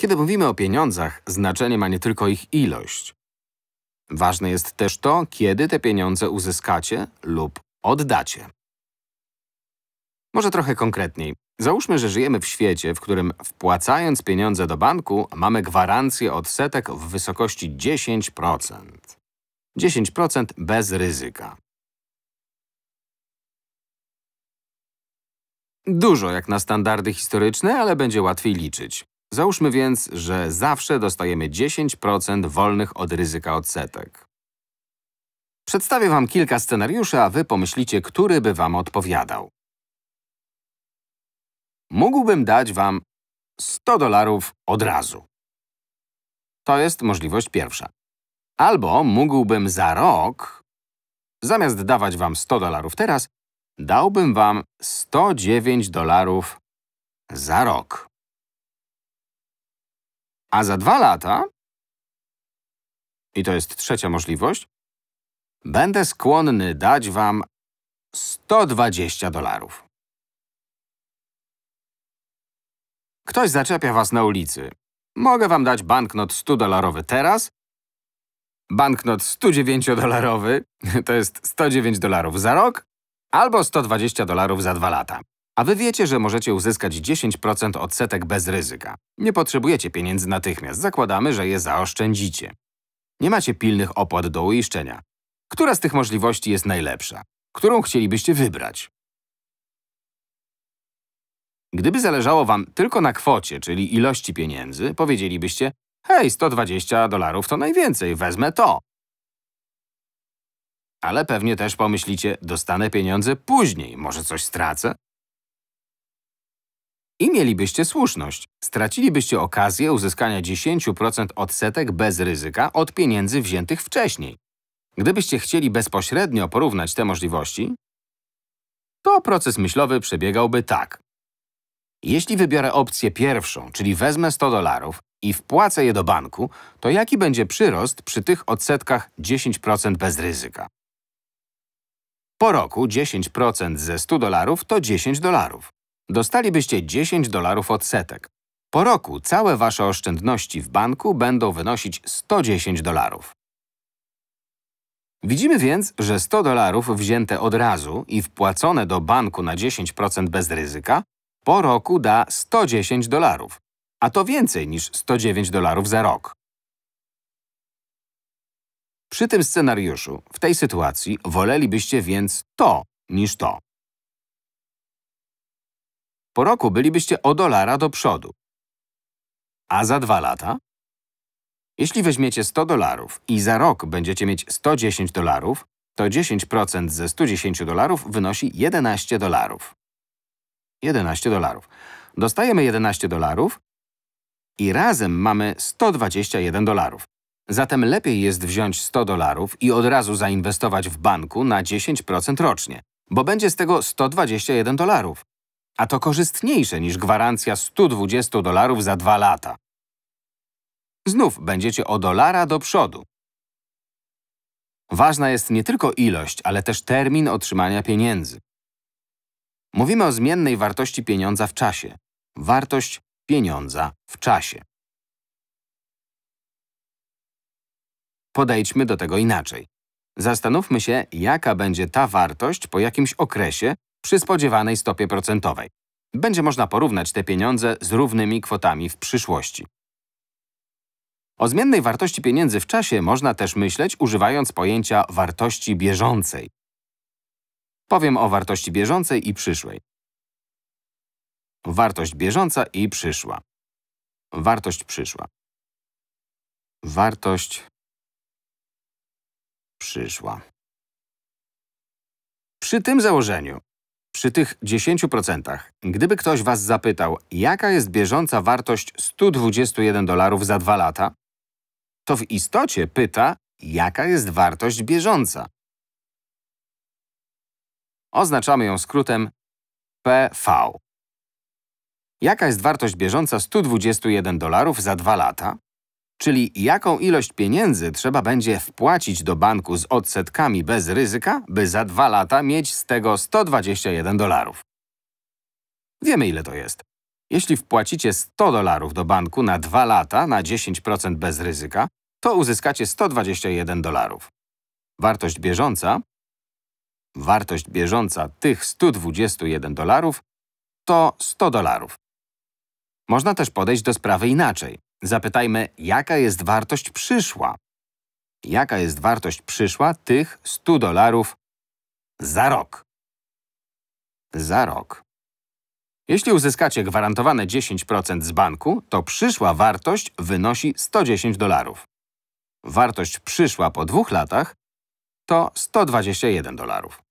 Kiedy mówimy o pieniądzach, znaczenie ma nie tylko ich ilość. Ważne jest też to, kiedy te pieniądze uzyskacie lub oddacie. Może trochę konkretniej. Załóżmy, że żyjemy w świecie, w którym wpłacając pieniądze do banku, mamy gwarancję odsetek w wysokości 10%. 10% bez ryzyka. Dużo jak na standardy historyczne, ale będzie łatwiej liczyć. Załóżmy więc, że zawsze dostajemy 10% wolnych od ryzyka odsetek. Przedstawię wam kilka scenariuszy, a wy pomyślicie, który by wam odpowiadał. Mógłbym dać wam $100 od razu. To jest możliwość pierwsza. Albo mógłbym za rok, zamiast dawać wam $100 teraz, dałbym wam $109 za rok. A za 2 lata, i to jest trzecia możliwość, będę skłonny dać wam $120. Ktoś zaczepia was na ulicy. Mogę wam dać banknot $100 teraz, banknot $109, to jest $109 za rok, albo $120 za 2 lata. A wy wiecie, że możecie uzyskać 10% odsetek bez ryzyka. Nie potrzebujecie pieniędzy natychmiast, zakładamy, że je zaoszczędzicie. Nie macie pilnych opłat do uiszczenia. Która z tych możliwości jest najlepsza? Którą chcielibyście wybrać? Gdyby zależało wam tylko na kwocie, czyli ilości pieniędzy, powiedzielibyście: hej, $120 to najwięcej, wezmę to. Ale pewnie też pomyślicie: dostanę pieniądze później, może coś stracę? I mielibyście słuszność. Stracilibyście okazję uzyskania 10% odsetek bez ryzyka od pieniędzy wziętych wcześniej. Gdybyście chcieli bezpośrednio porównać te możliwości, to proces myślowy przebiegałby tak. Jeśli wybiorę opcję pierwszą, czyli wezmę $100 i wpłacę je do banku, to jaki będzie przyrost przy tych odsetkach 10% bez ryzyka? Po roku 10% ze $100 to $10. Dostalibyście $10 odsetek. Po roku całe wasze oszczędności w banku będą wynosić $110. Widzimy więc, że $100 wzięte od razu i wpłacone do banku na 10% bez ryzyka po roku da $110, a to więcej niż $109 za rok. Przy tym scenariuszu, w tej sytuacji, wolelibyście więc to niż to. Po roku bylibyście o $1 do przodu. A za 2 lata? Jeśli weźmiecie $100 i za rok będziecie mieć $110, to 10% ze $110 wynosi $11. $11. Dostajemy $11 i razem mamy $121. Zatem lepiej jest wziąć $100 i od razu zainwestować w banku na 10% rocznie, bo będzie z tego $121. A to korzystniejsze niż gwarancja $120 za 2 lata. Znów będziecie o $1 do przodu. Ważna jest nie tylko ilość, ale też termin otrzymania pieniędzy. Mówimy o zmiennej wartości pieniądza w czasie. Wartość pieniądza w czasie. Podejdźmy do tego inaczej. Zastanówmy się, jaka będzie ta wartość po jakimś okresie, przy spodziewanej stopie procentowej. Będzie można porównać te pieniądze z równymi kwotami w przyszłości. O zmiennej wartości pieniędzy w czasie można też myśleć, używając pojęcia wartości bieżącej. Powiem o wartości bieżącej i przyszłej. Wartość bieżąca i przyszła. Wartość przyszła. Wartość przyszła. Przy tym założeniu, przy tych 10%, gdyby ktoś was zapytał, jaka jest bieżąca wartość $121 za 2 lata, to w istocie pyta, jaka jest wartość bieżąca. Oznaczamy ją skrótem PV. Jaka jest wartość bieżąca $121 za 2 lata? Czyli jaką ilość pieniędzy trzeba będzie wpłacić do banku z odsetkami bez ryzyka, by za 2 lata mieć z tego $121. Wiemy, ile to jest. Jeśli wpłacicie 100 dolarów do banku na 2 lata na 10% bez ryzyka, to uzyskacie 121 dolarów. Wartość bieżąca tych 121 dolarów to 100 dolarów. Można też podejść do sprawy inaczej. Zapytajmy, jaka jest wartość przyszła? Jaka jest wartość przyszła tych 100 dolarów za rok? Jeśli uzyskacie gwarantowane 10% z banku, to przyszła wartość wynosi 110 dolarów. Wartość przyszła po 2 latach to 121 dolarów.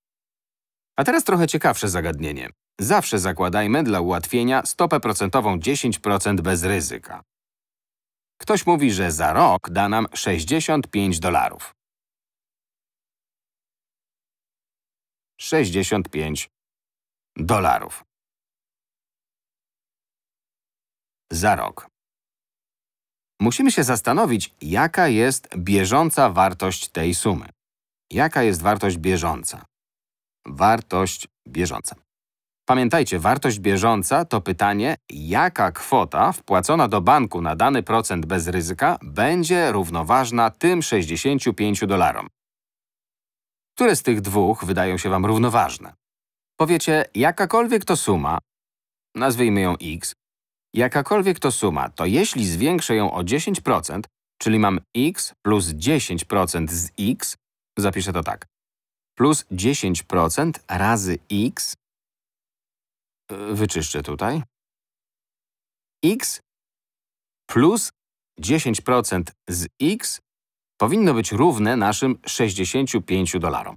A teraz trochę ciekawsze zagadnienie. Zawsze zakładajmy dla ułatwienia stopę procentową 10% bez ryzyka. Ktoś mówi, że za rok da nam 65 dolarów. 65 dolarów. Za rok. Musimy się zastanowić, jaka jest bieżąca wartość tej sumy. Jaka jest wartość bieżąca? Wartość bieżąca. Pamiętajcie, wartość bieżąca to pytanie, jaka kwota wpłacona do banku na dany procent bez ryzyka będzie równoważna tym 65 dolarom. Które z tych dwóch wydają się wam równoważne? Powiecie, jakakolwiek to suma, nazwijmy ją x, jakakolwiek to suma, to jeśli zwiększę ją o 10%, czyli mam x plus 10% z x, zapiszę to tak, plus 10% razy x, wyczyszczę tutaj, x plus 10% z x powinno być równe naszym 65 dolarom.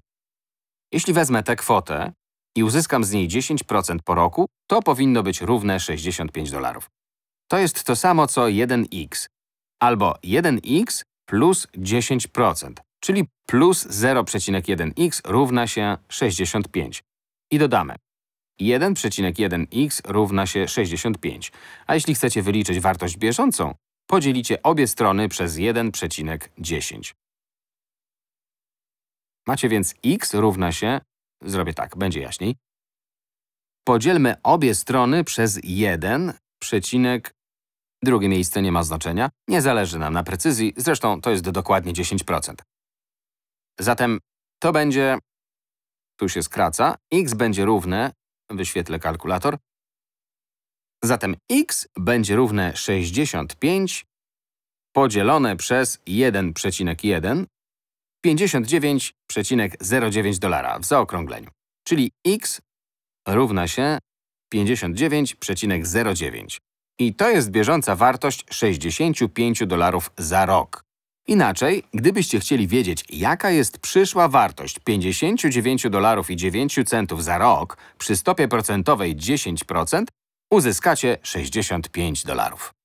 Jeśli wezmę tę kwotę i uzyskam z niej 10% po roku, to powinno być równe 65 dolarów. To jest to samo co 1x, albo 1x plus 10%, czyli plus 0,1x równa się 65. I dodamy. 1,1x równa się 65. A jeśli chcecie wyliczyć wartość bieżącą, podzielicie obie strony przez 1,10. Macie więc x równa się… Zrobię tak, będzie jaśniej. Podzielmy obie strony przez 1,… Drugie miejsce nie ma znaczenia. Nie zależy nam na precyzji, zresztą to jest dokładnie 10%. Zatem to będzie… Tu się skraca. X będzie równe… Wyświetlę kalkulator. Zatem x będzie równe 65 podzielone przez 1,1, 59,09 dolara w zaokrągleniu. Czyli x równa się 59,09. I to jest bieżąca wartość 65 dolarów za rok. Inaczej, gdybyście chcieli wiedzieć, jaka jest przyszła wartość 59 dolarów i 9 centów za rok przy stopie procentowej 10%, uzyskacie 65 dolarów.